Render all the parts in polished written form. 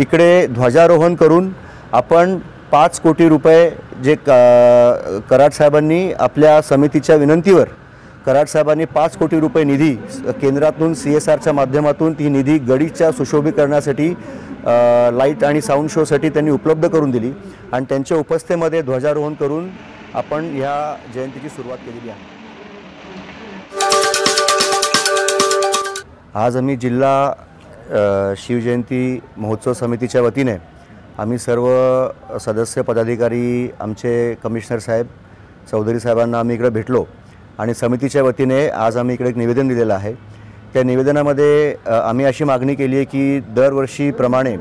इकडे ध्वजारोहण करून आपण 5 कोटी रुपये जे कराड साहेबांनी आपल्या समितीच्या विनंतीवर कराड साहेबांनी 5 कोटी रुपये निधी केंद्रातून CSRच्या माध्यमातून ती निधी गडीच्या सुशोभीकरणासाठी लाईट आणि साऊंड शोसाठी त्यांनी उपलब्ध करून दिली आणि त्यांच्या उपस्थितीमध्ये ध्वजारोहण करून आपण या जयंतीची सुरुवात केलेली आहे। आज आम्ही जिल्हा शिवजयंती महोत्सव समितीच्या वतीने आम्ही सर्व सदस्य पदाधिकारी आमचे कमिशनर साहेब चौधरी साहेबांना आम्ही इकडे भेटलो आणि समितीच्या वतीने आज आम्ही इकडे एक निवेदन दिलेलं आहे। त्या निवेदनामध्ये आम्ही अशी मागणी केली आहे की दरवर्षीप्रमाणे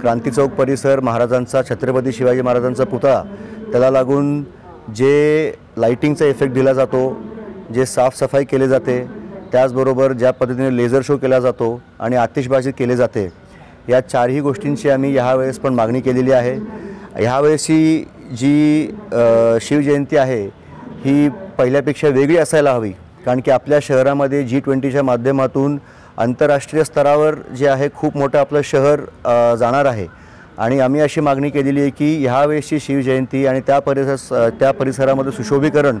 क्रांति चौक परिसर महाराजांचा छत्रपती शिवाजी महाराजांचा पुतळा त्याला लागून जे लाइटिंगचा इफेक्ट दिला जातो, जे साफसफाई केली जाते, त्याचबरोबर ज्या पद्धतीने लेझर शो केला जातो आणि आतिषबाजी केली जाते, या चारही गोष्टींची आम्ही यावेळेस पण मागणी केलेली आहे। यावेळेसची जी शिवजयंती आहे ही पहिल्यापेक्षा वेगळी असायला हवी, कारण की आपल्या शहरामध्ये G20च्या माध्यमातून आंतरराष्ट्रीय स्तरावर जे आहे खूप मोठं आपलं शहर जाणार आहे आणि आम्ही अशी मागणी केलेली आहे की यावेळेसची शिवजयंती आणि त्या परिसरामध्ये सुशोभीकरण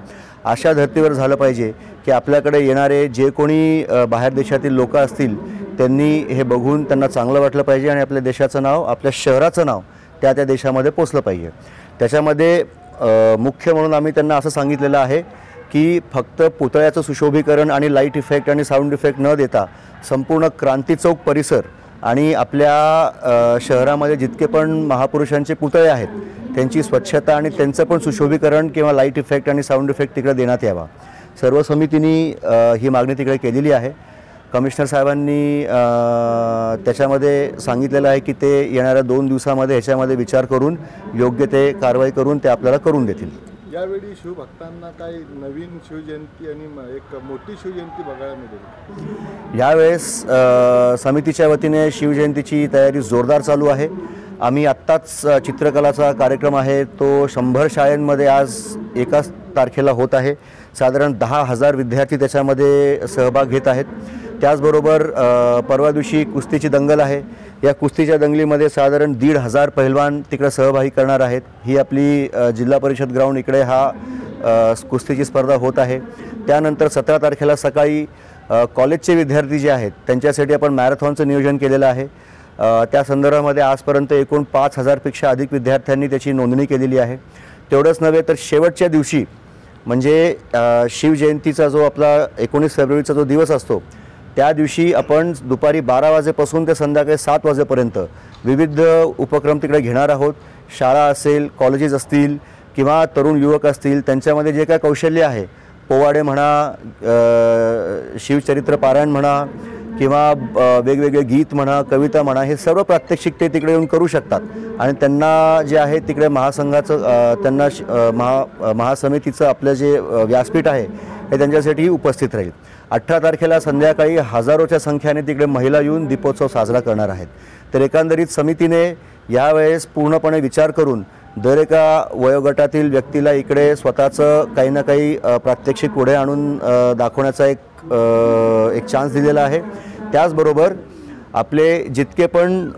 अशा धर्तीवर झालं पाहिजे की आपल्याकडे येणारे जे कोणी बाहेर देशातील लोक असतील त्यांनी हे बघून त्यांना चांगलं वाटलं पाहिजे आणि आपल्या देशाचं नाव, आपल्या शहराचं नाव त्या देशामध्ये पोचलं पाहिजे। त्याच्यामध्ये मुख्य म्हणून आम्ही त्यांना असं सांगितलेलं आहे की फक्त पुतळ्याचं सुशोभीकरण आणि लाईट इफेक्ट आणि साऊंड इफेक्ट न देता संपूर्ण क्रांति चौक परिसर आणि आपल्या शहरामध्ये जितके पण महापुरुषांचे पुतळे आहेत त्यांची स्वच्छता आणि त्यांचं पण सुशोभीकरण किंवा लाईट इफेक्ट आणि साऊंड इफेक्ट तिकडे देण्यात यावा। सर्व समितींनी ही मागणी तिकडे केलेली आहे। कमिशनर साहेबांनी त्याच्यामध्ये सांगितलेलं आहे की ते येणाऱ्या 2 दिवसामध्ये ह्याच्यामध्ये विचार करून योग्य ते कारवाई करून ते आपल्याला करून देतील। यावेळी शिवभक्तांना काही नवीन शिवजयंती आणि एक मोठी शिवजयंती बघायला मिळेल। यावेळेस समितीच्या वतीने शिवजयंतीची तयारी जोरदार चालू आहे। आम्ही आत्ताच चित्रकलाचा कार्यक्रम आहे तो 100 शाळांमध्ये आज 1 तारखेला होत आहे। साधारण 10,000 विद्यार्थी त्याच्यामध्ये सहभाग घेत आहेत। त्याचबरोबर परवा दिवशी कुस्तीची दंगल आहे, या कुस्तीच्या दंगलीमध्ये साधारण 1,500 पहिलवान तिकडे सहभागी करणार आहेत। ही आपली जिल्हा परिषद ग्राउंड इकडे हा कुस्तीची स्पर्धा होत आहे। त्यानंतर 17 तारखेला सकाळी कॉलेजचे विद्यार्थी जे आहेत त्यांच्यासाठी आपण मॅरेथॉनचं नियोजन केलेलं आहे। त्या संदर्भामध्ये आजपर्यंत एकूण 5,000पेक्षा अधिक विद्यार्थ्यांनी त्याची नोंदणी केलेली आहे। तेवढंच नव्हे तर शेवटच्या दिवशी म्हणजे शिवजयंतीचा जो आपला 19 फेब्रुवारीचा जो दिवस असतो त्या दिवशी आपण दुपारी 12 वाजेपासून ते संध्याकाळी 7 वाजेपर्यंत विविध उपक्रम तिकडे घेणार आहोत। शाळा असेल, कॉलेजेस असतील किंवा तरुण युवक असतील त्यांच्यामध्ये जे काय कौशल्य आहे, पोवाडे म्हणा, शिवचरित्र पारायण म्हणा किंवा वेगवेगळे गीत म्हणा, कविता म्हणा, हे सर्व प्रात्यक्षिक ते तिकडे येऊन करू शकतात आणि त्यांना जे आहे तिकडे महासंघाचं त्यांना महासमितीचं आपलं जे व्यासपीठ आहे हे त्यांच्यासाठी उपस्थित राहील। 18 तारखेला संध्याकाळी हजारोच्या संख्येने तिकडे महिला येऊन दीपोत्सव साजरा करणार आहेत। तर एकंदरीत समितीने यावेळेस पूर्णपणे विचार करून दर एका वयोगटातील व्यक्तीला इकडे स्वतःचं काही ना काही प्रात्यक्षिक पुढे आणून दाखवण्याचा एक चान्स दिलेला आहे। त्याचबरोबर आपले जितके पण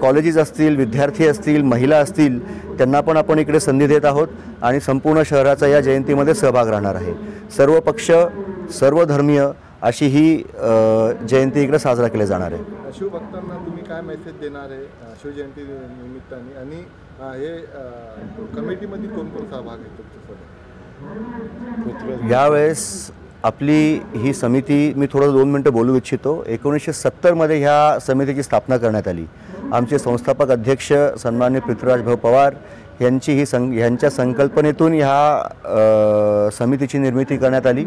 कॉलेजेस असतील, विद्यार्थी असतील, महिला असतील त्यांना पण आपण इकडे संधी देत आहोत आणि संपूर्ण शहराचा या जयंतीमध्ये सहभाग राहणार आहे। सर्व पक्ष, सर्व धर्मीय अशी ही जयंती इकडे साजरा केली जाणार आहे। शिवभक्तांना तुम्ही काय मेसेज देणार आहे शिवजयंती निमित्ताने आणि हे कमिटीमध्ये कोण कोण सहभाग घेतो? यावेळेस आपली ही समिती मी थोडं 2 मिनटं बोलू इच्छितो। 1970मध्ये ह्या समितीची स्थापना करण्यात आली। आमचे संस्थापक अध्यक्ष सन्माननीय पृथ्वीराज भाऊ पवार यांची ही यांच्या संकल्पनेतून ह्या समितीची निर्मिती करण्यात आली।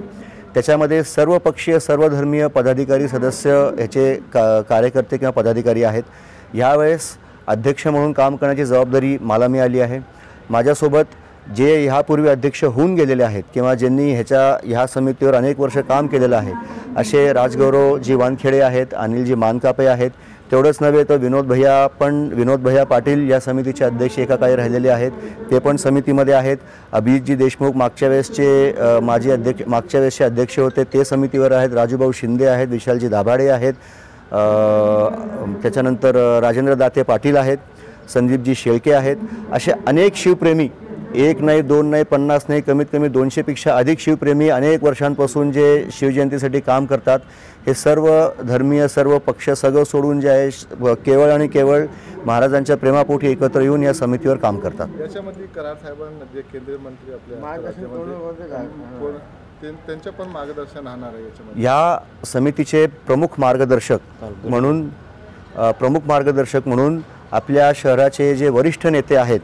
त्याच्यामध्ये सर्व पक्षीय, सर्वधर्मीय पदाधिकारी सदस्य ह्याचे कार्यकर्ते किंवा पदाधिकारी आहेत। यावेळेस अध्यक्ष म्हणून काम करण्याची जबाबदारी मला मिळाली आहे। माझ्यासोबत जे ह्यापूर्वी अध्यक्ष होऊन गेलेले आहेत किंवा ज्यांनी ह्या समितीवर अनेक वर्ष काम केलेलं आहे असे राजगोरो जी वानखडे आहेत, अनिलजी मानकापे आहेत, तेवढंच नव्हे तर विनोद भैया पाटील या समितीचे अध्यक्ष एका काही राहिलेले आहेत ते पण समितीमध्ये आहेत। अभिजीत जी देशमुख मागच्या वेळेसचे अध्यक्ष होते ते समितीवर आहेत। राजू भाऊ शिंदे आहेत, विशालजी दाभाड़े आहेत, त्याच्यानंतर राजेंद्र दाते पाटील आहेत, संदीपजी शेळके आहेत, असे अनेक शिवप्रेमी, एक नाही, दोन नाही, 50 नाही, कमीत कमी 200पेक्षा अधिक शिवप्रेमी अनेक वर्षांपासून जे शिवजयंतीसाठी काम करतात, हे सर्व धर्मीय, सर्व पक्ष सगळं सोडून जे आहे केवळ आणि केवळ महाराजांच्या प्रेमापोटी एकत्र येऊन या समितीवर काम करतात। याच्यामध्ये कराड साहेबांना जे केंद्रीय मंत्री आपल्या या समितीचे प्रमुख मार्गदर्शक म्हणून आपल्या शहराचे जे वरिष्ठ नेते आहेत,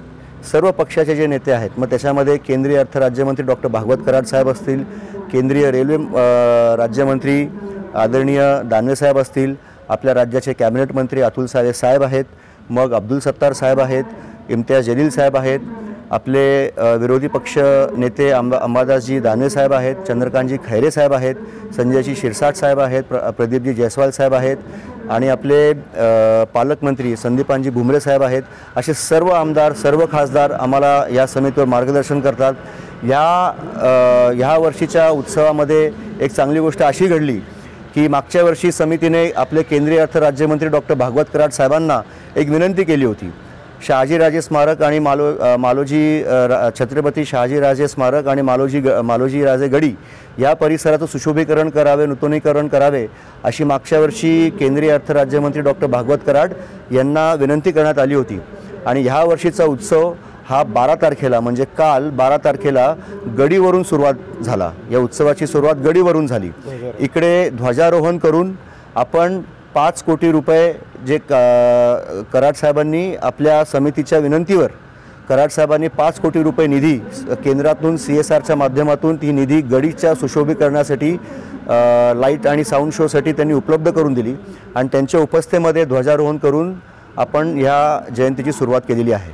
सर्व पक्षाचे जे नेते आहेत, मग त्याच्यामध्ये केंद्रीय अर्थ राज्यमंत्री डॉक्टर भागवत कराड साहेब असतील, केंद्रीय रेल्वे राज्यमंत्री आदरणीय दानवे साहब असतील, आपल्या राज्याचे कॅबिनेट मंत्री अतुल साए साहब आहेत, मग अब्दुल सत्तार साहब आहेत, इम्तियाज जलील साहब आहेत, आपले विरोधी पक्ष नेते अंबादासजी दाने साहब आहेत, चंद्रकान्त खैरे साहब आहेत, संजय जी शिरसाट साहब आहेत, प्रदीप जी जयसवाल साहब आहेत आणि आपले पालकमंत्री संदीपान जी भूमरे साहब आहेत। असे सर्व आमदार, सर्व खासदार आम्हाला या समितीवर मार्गदर्शन करतात। ह्या वर्षीच्या उत्सवामध्ये एक चांगली गोष्ट अशी घडली की मागच्या वर्षी समितीने आपले केंद्रीय अर्थ राज्यमंत्री डॉक्टर भागवत कराड साहेबांना एक विनंती केली होती। शाहजी राजे स्मारक आणि छत्रपती शाहजी राजे स्मारक आणि मालोजी राजे गडी या परिसराचं सुशोभीकरण करावे, नूतनीकरण करावे अशी मागच्या वर्षी केंद्रीय अर्थ राज्यमंत्री डॉक्टर भागवत कराड यांना विनंती करण्यात आली होती। आणि ह्या वर्षीचा उत्सव हा 12 तारखेला म्हणजे काल 12 तारखेला गडीवरून सुरुवात झाला। या उत्सवाची सुरुवात गडीवरून झाली। इकडे ध्वजारोहण करून आपण 5 कोटी रुपये जे कराड साहेबांनी आपल्या समितीच्या विनंतीवर कराड साहेबांनी 5 कोटी रुपये निधी केंद्रातून CSRच्या माध्यमातून ती निधी गडीच्या सुशोभीकरणासाठी, लाईट आणि साऊंड शोसाठी त्यांनी उपलब्ध करून दिली आणि त्यांच्या उपस्थितीमध्ये ध्वजारोहण करून आपण ह्या जयंतीची सुरुवात केलेली आहे।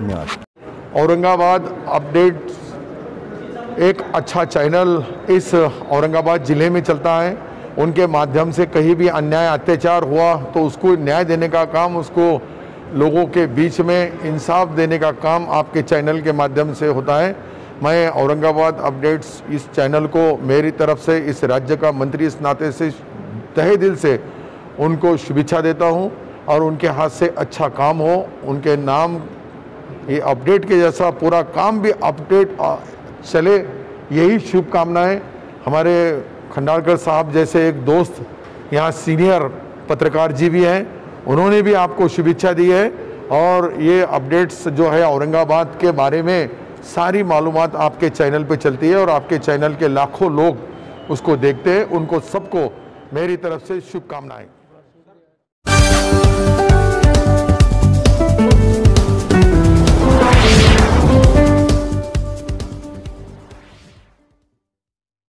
धन्यवाद। औरंगाबाद अपडेट्स एक अच्छा चैनल इस औरंगाबाद ज़िले में चलता है। उनके माध्यम से कहीं भी अन्याय अत्याचार हुआ तो उसको न्याय देने का काम, उसको लोगों के बीच में इंसाफ देने का काम आपके चैनल के माध्यम से होता है। मैं औरंगाबाद अपडेट्स इस चैनल को मेरी तरफ से इस राज्य का मंत्री इस नाते से तहे दिल से उनको शुभेच्छा देता हूं और उनके हाथ से अच्छा काम हो, उनके नाम ये अपडेट के जैसा पूरा काम भी अपडेट चले, यही शुभकामनाएँ। हमारे खंडालकर साहब जैसे एक दोस्त यहाँ सीनियर पत्रकार जी भी हैं, उन्होंने भी आपको शुभेच्छा दी है और ये अपडेट्स जो है औरंगाबाद के बारे में सारी मालूमात आपके चैनल पे चलती है और आपके चैनल के लाखों लोग उसको देखते हैं। उनको सबको मेरी तरफ से शुभकामनाएं।